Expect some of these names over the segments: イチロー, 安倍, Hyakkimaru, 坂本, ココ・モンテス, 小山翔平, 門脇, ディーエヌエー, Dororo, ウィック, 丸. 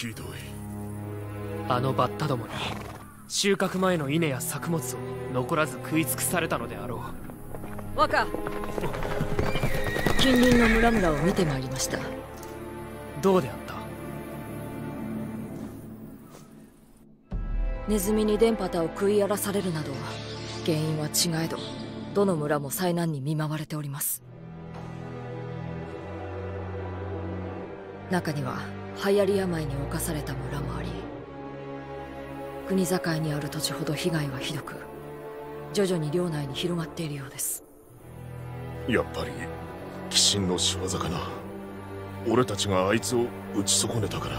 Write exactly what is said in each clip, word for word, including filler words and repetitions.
ひどい。あのバッタどもに収穫前の稲や作物を残らず食い尽くされたのであろう。若、近隣の村々を見てまいりました。どうであった？ネズミに電波塔を食い荒らされるなど原因は違えど、どの村も災難に見舞われております。中には流行り病に侵された村もあり、国境にある土地ほど被害はひどく、徐々に領内に広がっているようです。やっぱり鬼神の仕業かな。俺たちがあいつを打ち損ねたから。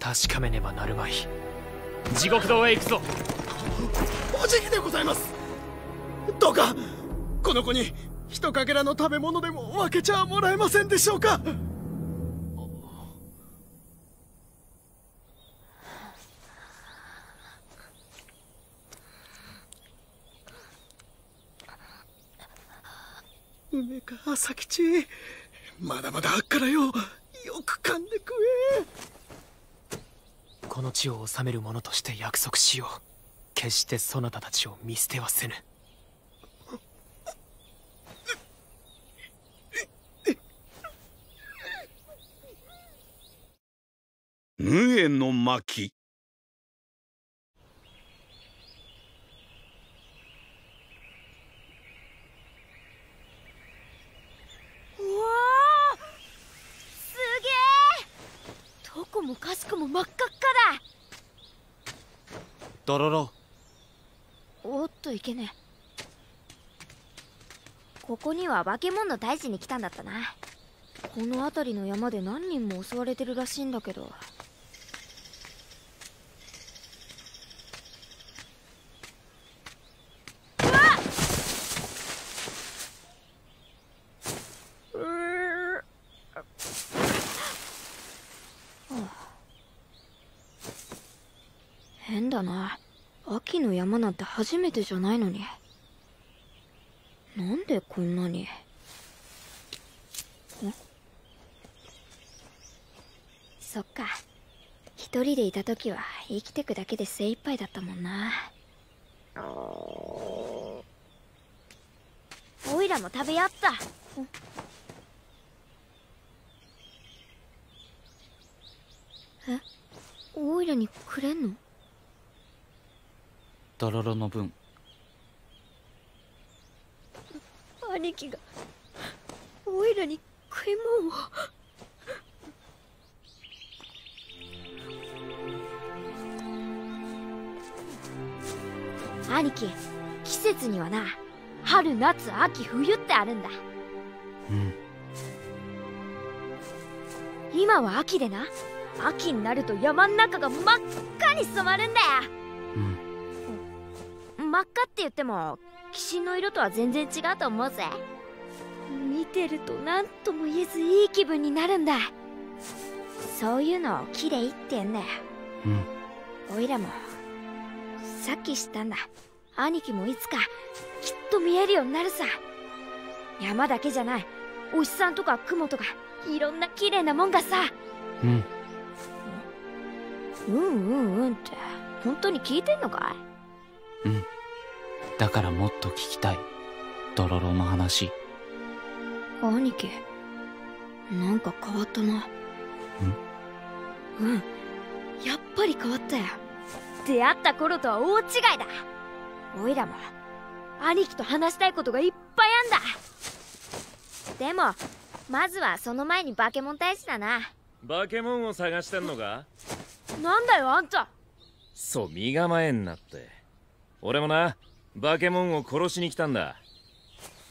確かめねばなるまい。地獄堂へ行くぞ。おじぎでございます。どうかこの子に一かけらの食べ物でも分けちゃもらえませんでしょうか。梅か佐吉、まだまだあっからよ、よく噛んで食え。この地を治める者として約束しよう。決してそなたたちを見捨てはせぬ。無縁の巻。うわー、すげえ。どこもかしこも真っ赤っかだ。ドロロ。おっといけねえ。ここには化け物大事に来たんだったな。この辺りの山で何人も襲われてるらしいんだけど。変だな。秋の山なんて初めてじゃないのに、なんでこんなに。そっか、一人でいた時は生きてくだけで精一杯だったもんな。おいらも食べやった。え、おいらにくれんの？ドロロの分。兄貴がおいらに食い物を。兄貴、季節にはな、春夏秋冬ってあるんだ。うん、今は秋でな、秋になると山ん中が真っ赤に染まるんだよ。うん、真っ赤って言っても鬼神の色とは全然違うと思うぜ。見てると何とも言えずいい気分になるんだ。そういうのを綺麗って言うんだよ。うん、おいらもさっき知ったんだ。兄貴もいつかきっと見えるようになるさ。山だけじゃない、お日さんとか雲とかいろんな綺麗なもんがさ。うんうんうんうんって本当に聞いてんのかい？うん、だからもっと聞きたい、ドロロの話。兄貴、なんか変わったな。うんうん、やっぱり変わったよ。出会った頃とは大違いだ。おいらも兄貴と話したいことがいっぱいあんだ。でもまずはその前にバケモン大使だな。バケモンを探してんのか？なんだよあんた。そう、身構えんなって。俺もな、バケモンを殺しに来たんだ。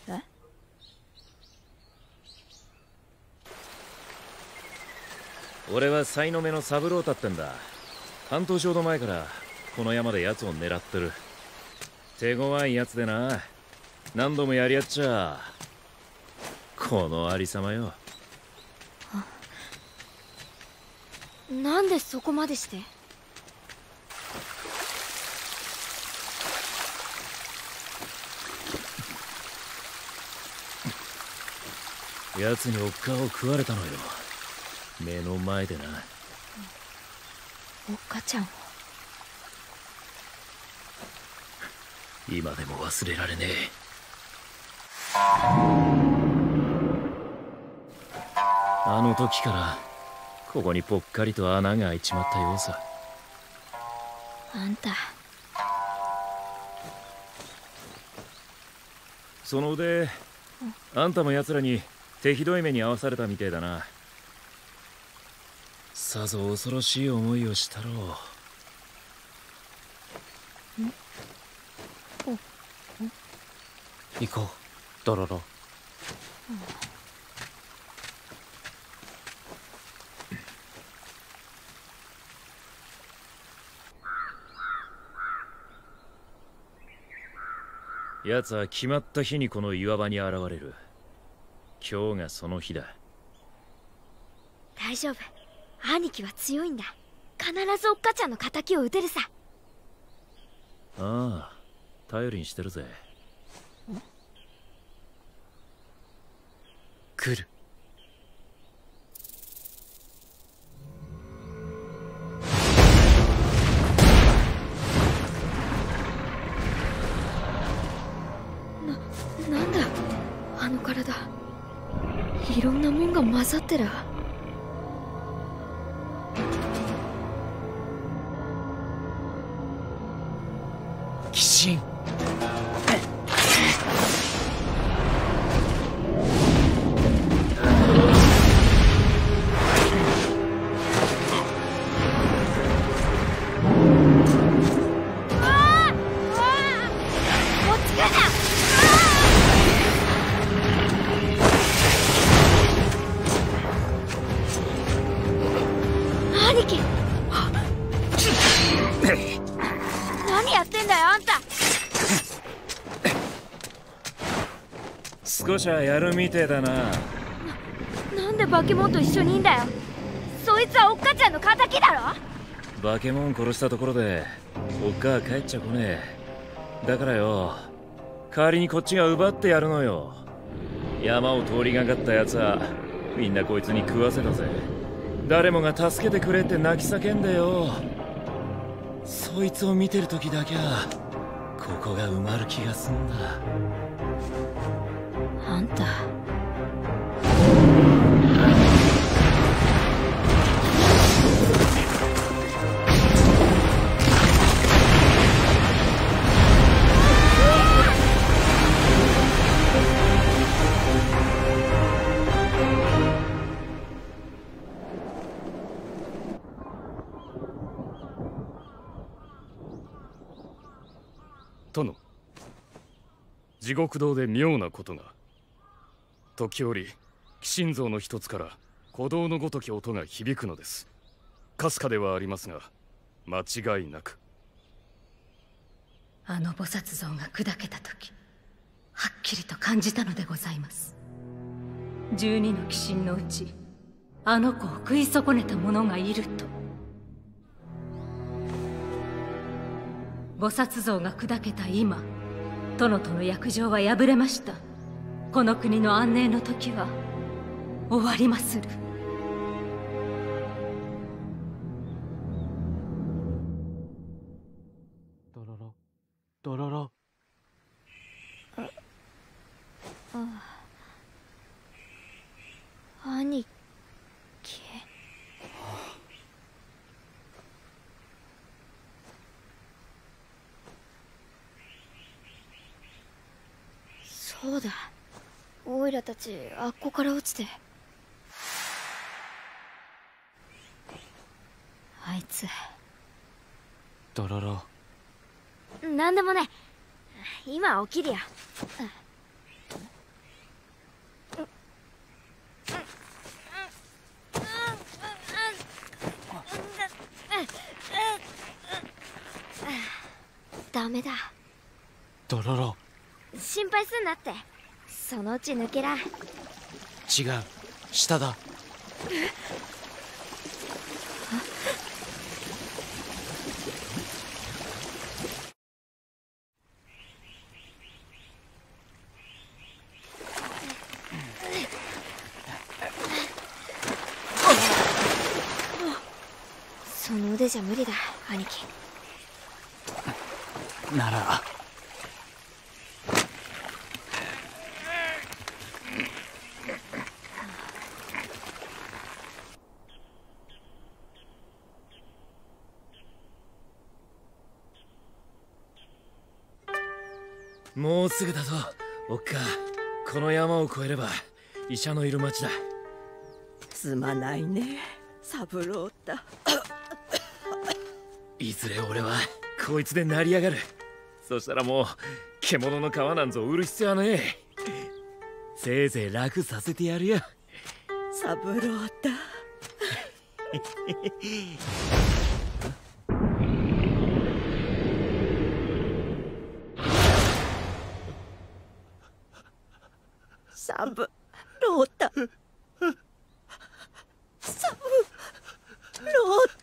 え？俺は才の目のサブロータってんだ。半年ほど前からこの山で奴を狙ってる。手強い奴でな、何度もやり合っちゃこのありさまよ。なんでそこまでして？奴におっかを食われたのよ。目の前でな。おっかちゃんを今でも忘れられねえ。あの時からここにぽっかりと穴が開いちまったようさ。あんたその腕、あんたも奴らに手ひどい目に遭わされたみてえだな。さぞ恐ろしい思いをしたろう。んおん行こうドロロ。うん奴は決まった日にこの岩場に現れる。今日がその日だ。大丈夫、兄貴は強いんだ。必ずおっかちゃんの仇を討てるさ。ああ、頼りにしてるぜ。来る。いろんなもんが混ざってる。鬼神少しはやるみてえだな。 な, なんでバケモンと一緒にいんだよ。そいつはおっかちゃんの仇だろ。バケモン殺したところでおっかは帰っちゃこねえ。だからよ、代わりにこっちが奪ってやるのよ。山を通りがかったやつはみんなこいつに食わせたぜ。誰もが助けてくれって泣き叫んでよ。そいつを見てる時だけはここが埋まる気がすんだ。あんた殿、地獄堂で妙なことが。時折鬼神像の一つから鼓動のごとき音が響くのです。かすかではありますが間違いなく。あの菩薩像が砕けた時はっきりと感じたのでございます。十二の鬼神のうちあの子を食い損ねた者がいると。菩薩像が砕けた今、殿との約定は破れました。この国の安寧の時は終わりまする。ドロロドロロ。ああ兄貴、そうだ、オイラたちあっこから落ちて。あいつドロロ。何でもね、今起きるや。ダメだドロロ、心配すんなって。そのうち抜けら。違う、下だ。その腕じゃ無理だ、兄貴。ならもうすぐだぞ、おっか。この山を越えれば医者のいる町だ。すまないね、三郎太。いずれ俺はこいつで成り上がる。そしたらもう獣の皮なんぞ売る必要はねえ。せいぜい楽させてやるよ、三郎太。三郎太、三郎太。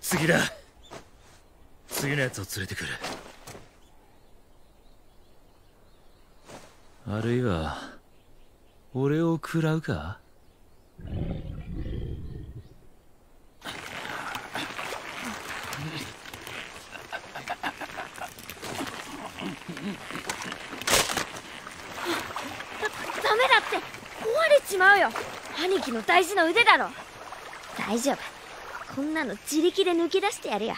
次だ、次のやつを連れてくる。あるいは俺を食らうか。ダ, ダメだって、壊れちまうよ。兄貴の大事な腕だろ。大丈夫、こんなの自力で抜き出してやるよ。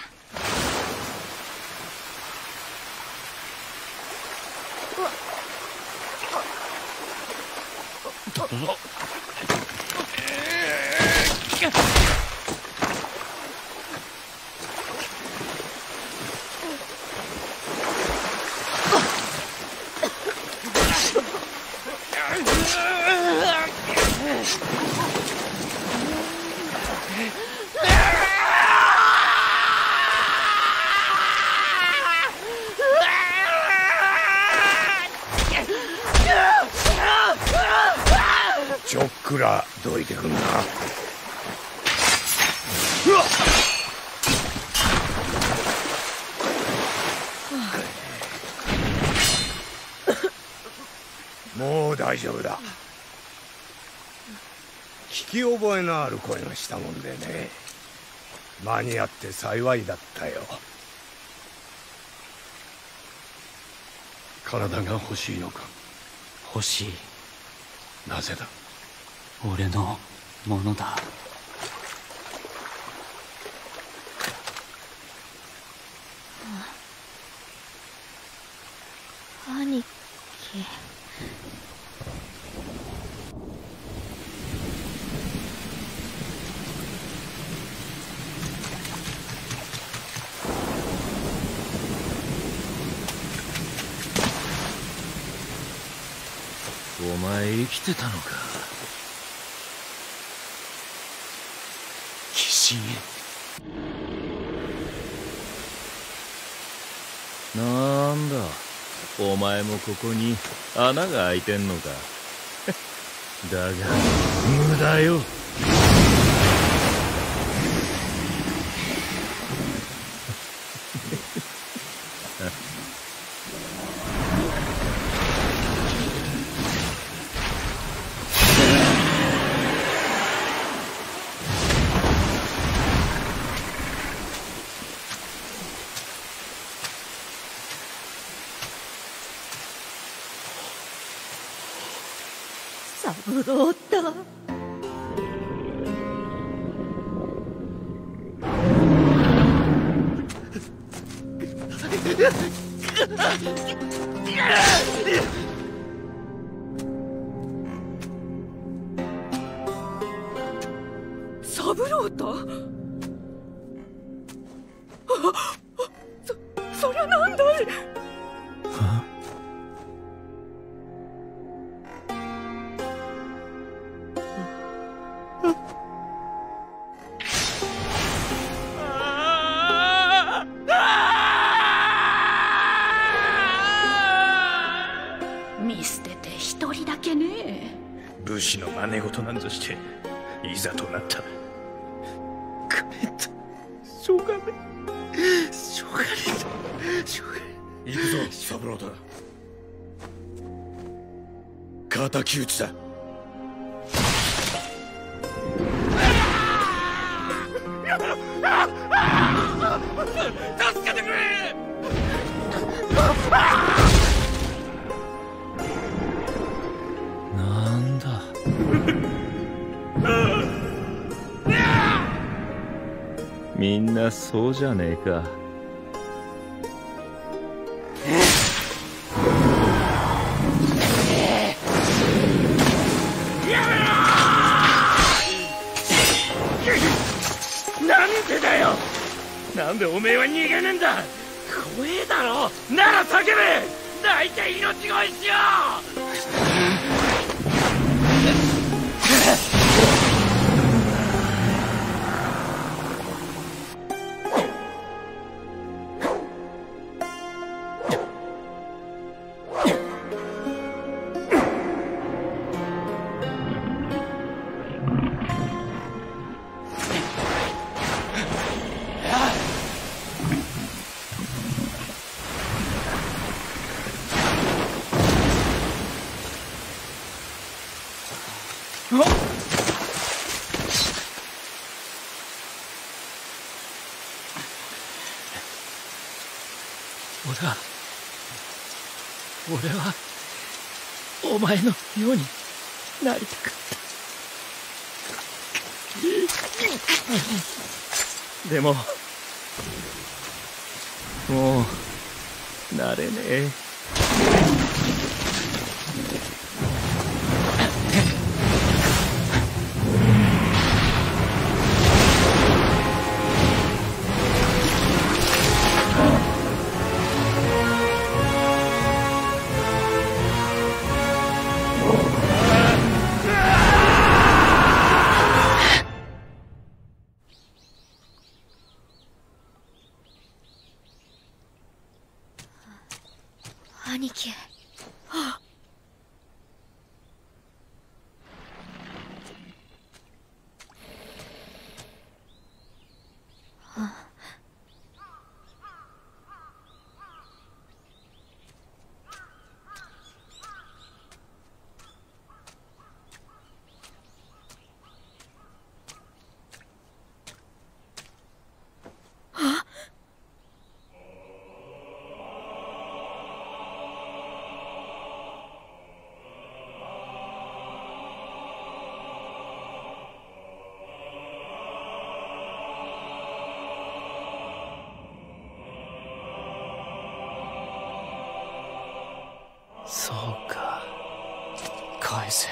ちょっくらどいてくんな。うわっ、もう大丈夫だ。聞き覚えのある声がしたもんでね、間に合って幸いだったよ。体が欲しいのか。欲しい。なぜだ。俺のものだ。兄貴。お前生きてたのか。寄進へ。なんだ、お前もここに穴が開いてんのか。だが無駄よ。三郎太。三郎太。そ、そりゃなんだい。見捨てて一人だけね。武士の真似事なんぞしていざとなったらくれた。しょうがない。しょうがねえぞ、しょうがねえ。行くぞサブロータ。敵討ちだ。助けてくれ。なんだ。みんなそうじゃねえか。なんでおめえは逃げねえんだ。怖えだろ。なら叫べ。泣いて命乞いしよ俺はお前のようになりたかったでももうなれねえ。兄貴、はあ、はあ。そうか、返せ。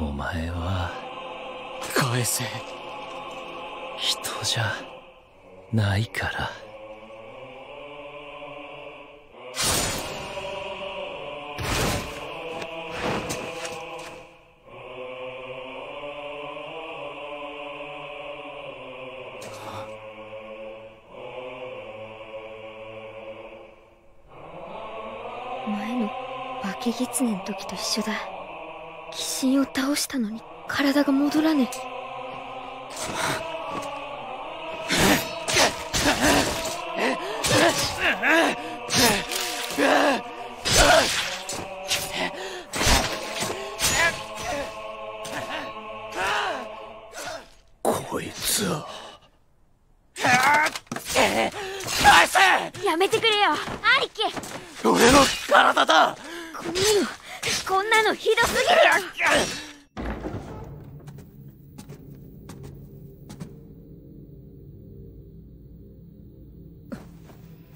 お前は返せ。人じゃないから。前の化け狐の時と一緒だ。鬼神を倒したのに体が戻らねえ。こいつはやめてくれよ兄貴。俺の体だ。こんなのこんなのひどすぎるよ。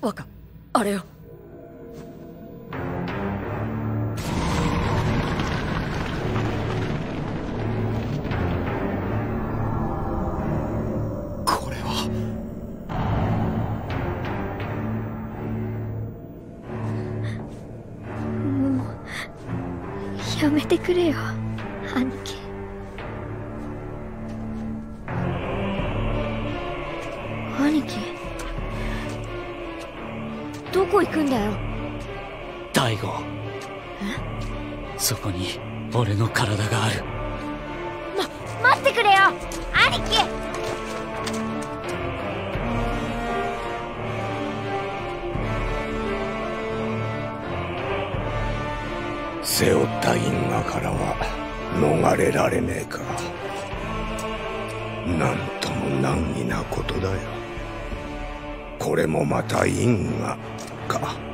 若、あれよ。これはもうやめてくれよ兄貴。兄貴、どこ行くんだよ大吾。そこに俺の体がある。ま待ってくれよ兄貴。背負った因果からは逃れられねえか。なんとも難儀なことだよ。これもまた因果か。